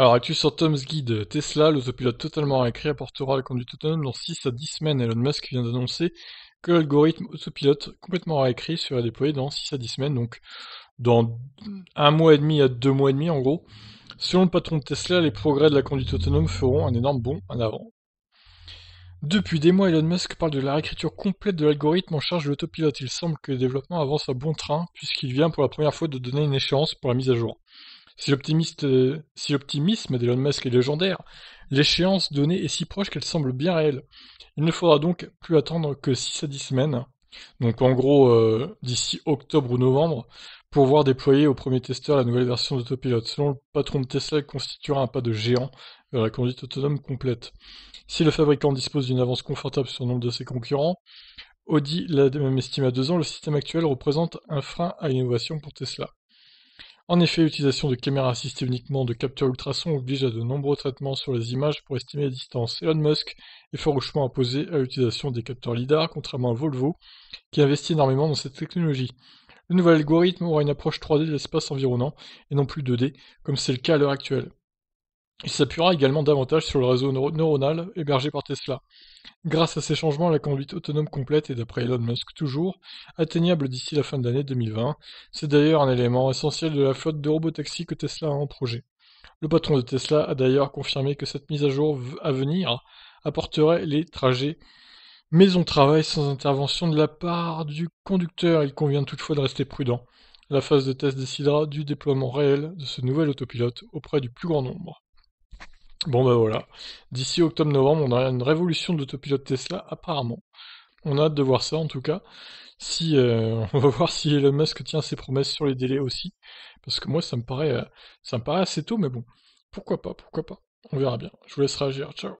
Alors, es-tu sur Tom's Guide Tesla, l'autopilote totalement récréé apportera la conduite autonome dans 6 à 10 semaines. Elon Musk vient d'annoncer que l'algorithme autopilote complètement réécrit sera déployé dans 6 à 10 semaines, donc dans 1 mois et demi à 2 mois et demi en gros. Selon le patron de Tesla, les progrès de la conduite autonome feront un énorme bond en avant. Depuis des mois, Elon Musk parle de la réécriture complète de l'algorithme en charge de l'autopilote. Il semble que le développement avance à bon train, puisqu'il vient pour la première fois de donner une échéance pour la mise à jour. Si l'optimisme d'Elon Musk est légendaire, l'échéance donnée est si proche qu'elle semble bien réelle. Il ne faudra donc plus attendre que 6 à 10 semaines, donc en gros d'ici octobre ou novembre, pour voir déployer aux premiers testeurs la nouvelle version d'autopilote. Selon le patron de Tesla, elle constituera un pas de géant vers la conduite autonome complète. Si le fabricant dispose d'une avance confortable sur le nombre de ses concurrents, Audi l'a même estimé à 2 ans, le système actuel représente un frein à l'innovation pour Tesla. En effet, l'utilisation de caméras assistées uniquement de capteurs ultrasons oblige à de nombreux traitements sur les images pour estimer les distances. Elon Musk est farouchement opposé à l'utilisation des capteurs LIDAR, contrairement à Volvo, qui investit énormément dans cette technologie. Le nouvel algorithme aura une approche 3D de l'espace environnant, et non plus 2D, comme c'est le cas à l'heure actuelle. Il s'appuiera également davantage sur le réseau neuronal hébergé par Tesla. Grâce à ces changements, la conduite autonome complète est, d'après Elon Musk toujours, atteignable d'ici la fin de l'année 2020. C'est d'ailleurs un élément essentiel de la flotte de robotaxis que Tesla a en projet. Le patron de Tesla a d'ailleurs confirmé que cette mise à jour à venir apporterait les trajets maison-travail sans intervention de la part du conducteur. Il convient toutefois de rester prudent. La phase de test décidera du déploiement réel de ce nouvel autopilote auprès du plus grand nombre. Bon bah voilà, d'ici octobre-novembre, on a une révolution de l'autopilote Tesla apparemment. On a hâte de voir ça en tout cas. On va voir si Elon Musk tient ses promesses sur les délais aussi, parce que moi ça me paraît assez tôt, mais bon, pourquoi pas, on verra bien. Je vous laisse réagir, ciao.